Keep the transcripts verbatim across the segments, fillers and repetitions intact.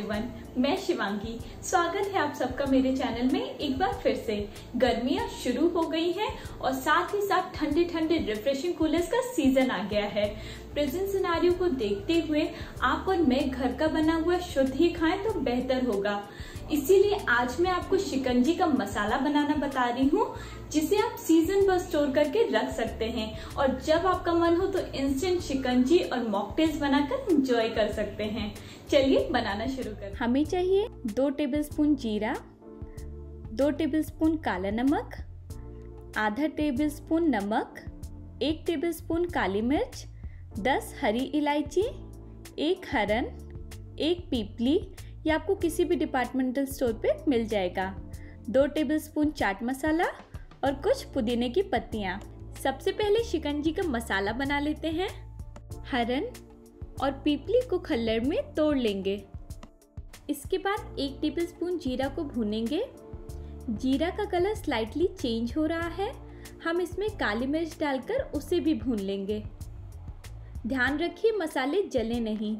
Everyone, मैं शिवांगी। स्वागत है आप सबका मेरे चैनल में एक बार फिर से। गर्मियां शुरू हो गई हैं और साथ ही साथ ठंडे ठंडे रिफ्रेशिंग कूलर्स का सीजन आ गया है। प्रेजेंट सिनेरियो को देखते हुए आप और मैं घर का बना हुआ शुद्ध ही खाएं तो बेहतर होगा। इसीलिए आज मैं आपको शिकंजी का मसाला बनाना बता रही हूँ, जिसे आप सीजन भर स्टोर करके रख सकते हैं और जब आपका मन हो तो इंस्टेंट शिकंजी और मॉकटेल्स बनाकर एंजॉय कर सकते हैं। चलिए बनाना शुरू करें। हमें चाहिए दो टेबलस्पून जीरा, दो टेबलस्पून काला नमक, आधा टेबलस्पून नमक, एक टेबलस्पून काली मिर्च, दस हरी इलायची, एक हरन, एक पीपली, ये आपको किसी भी डिपार्टमेंटल स्टोर पे मिल जाएगा, दो टेबलस्पून चाट मसाला और कुछ पुदीने की पत्तियाँ। सबसे पहले शिकंजी का मसाला बना लेते हैं। हरन और पीपली को खल्लड़ में तोड़ लेंगे। इसके बाद एक टेबलस्पून जीरा को भूनेंगे। जीरा का कलर स्लाइटली चेंज हो रहा है, हम इसमें काली मिर्च डालकर उसे भी भून लेंगे। ध्यान रखिए मसाले जले नहीं।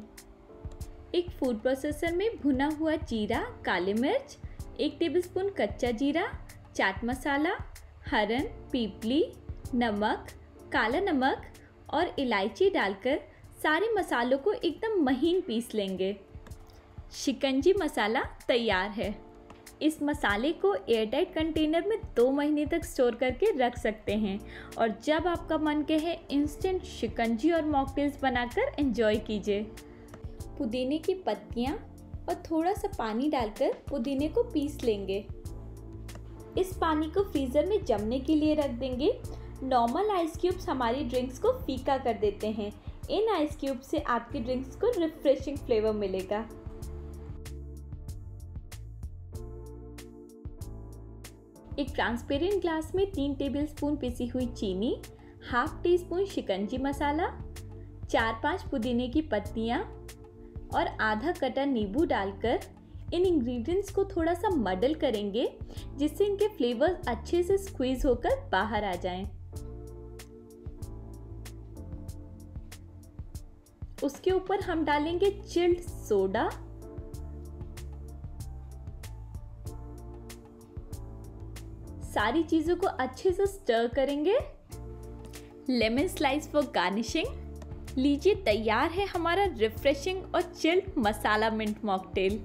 एक फूड प्रोसेसर में भुना हुआ जीरा, काली मिर्च, एक टेबलस्पून कच्चा जीरा, चाट मसाला, हरन, पीपली, नमक, काला नमक और इलायची डालकर सारे मसालों को एकदम महीन पीस लेंगे। शिकंजी मसाला तैयार है। इस मसाले को एयरटाइट कंटेनर में दो महीने तक स्टोर करके रख सकते हैं और जब आपका मन कहे इंस्टेंट शिकंजी और मॉकटेल्स बनाकर एंजॉय कीजिए। पुदीने की पत्तियां और थोड़ा सा पानी डालकर पुदीने को पीस लेंगे। इस पानी को फ्रीज़र में जमने के लिए रख देंगे। नॉर्मल आइस क्यूब्स हमारी ड्रिंक्स को फीका कर देते हैं। इन आइस क्यूब से आपकी ड्रिंक्स को रिफ्रेशिंग फ्लेवर मिलेगा। एक ट्रांसपेरेंट ग्लास में तीन टेबलस्पून पिसी हुई चीनी, half teaspoon shikanji masala, चार पाँच पुदीने की पत्तियाँ और आधा कटा नींबू डालकर इन इंग्रेडिएंट्स को थोड़ा सा मडल करेंगे, जिससे इनके फ्लेवर्स अच्छे से स्क्वीज होकर बाहर आ जाएं। उसके ऊपर हम डालेंगे चिल्ड सोडा सारी चीजों को अच्छे से स्टर करेंगे। Lemon slice for garnishing. लीजिए, तैयार है हमारा रिफ्रेशिंग और चिल मसाला मिंट मॉकटेल।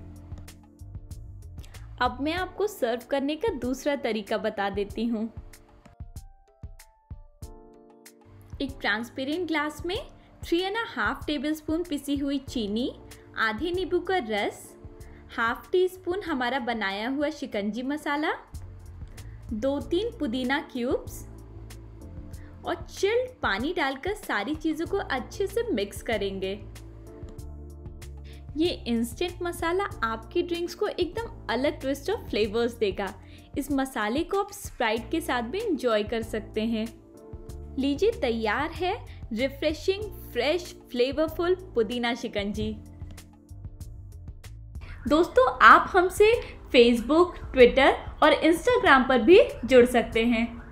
अब मैं आपको सर्व करने का दूसरा तरीका बता देती हूँ। एक ट्रांसपेरेंट ग्लास में three and half tablespoon पिसी हुई चीनी, आधे नींबू का रस, हाफ टी स्पून हमारा बनाया हुआ शिकंजी मसाला, दो तीन पुदीना क्यूब्स और चिल्ड पानी डालकर सारी चीज़ों को अच्छे से मिक्स करेंगे। ये इंस्टेंट मसाला आपकी ड्रिंक्स को एकदम अलग ट्विस्ट और फ्लेवर्स देगा। इस मसाले को आप स्प्राइट के साथ भी एंजॉय कर सकते हैं। लीजिए, तैयार है रिफ्रेशिंग, फ्रेश, फ्लेवरफुल पुदीना शिकंजी। दोस्तों, आप हमसे फेसबुक, ट्विटर और इंस्टाग्राम पर भी जुड़ सकते हैं।